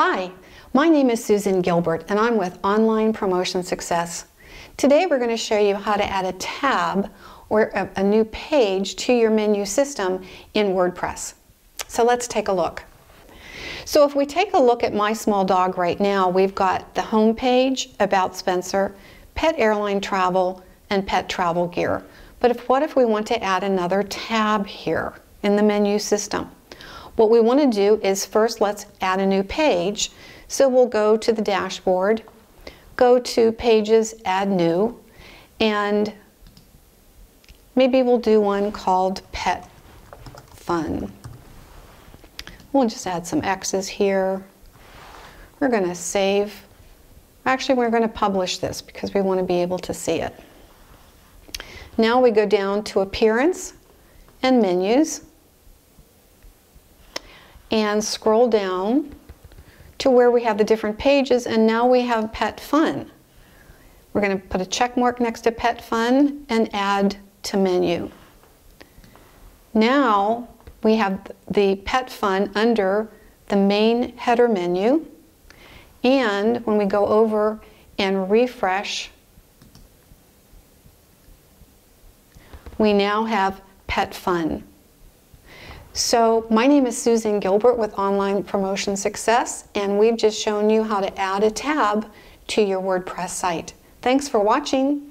Hi, my name is Susan Gilbert and I'm with Online Promotion Success. Today we're going to show you how to add a tab or a new page to your menu system in WordPress. So let's take a look. So if we take a look at My Small Dog right now, we've got the home page, About Spencer, Pet Airline Travel, and Pet Travel Gear. But what if we want to add another tab here in the menu system? What we want to do is first let's add a new page. So we'll go to the dashboard, go to Pages, Add New, and maybe we'll do one called Pet Fun. We'll just add some X's here. We're going to save. Actually, we're going to publish this because we want to be able to see it. Now we go down to Appearance and Menus and scroll down to where we have the different pages, and now we have Pet Fun. We're going to put a check mark next to Pet Fun and add to menu. Now we have the Pet Fun under the main header menu, and when we go over and refresh, we now have Pet Fun. So my name is Susan Gilbert with Online Promotion Success, and we've just shown you how to add a tab to your WordPress site. Thanks for watching.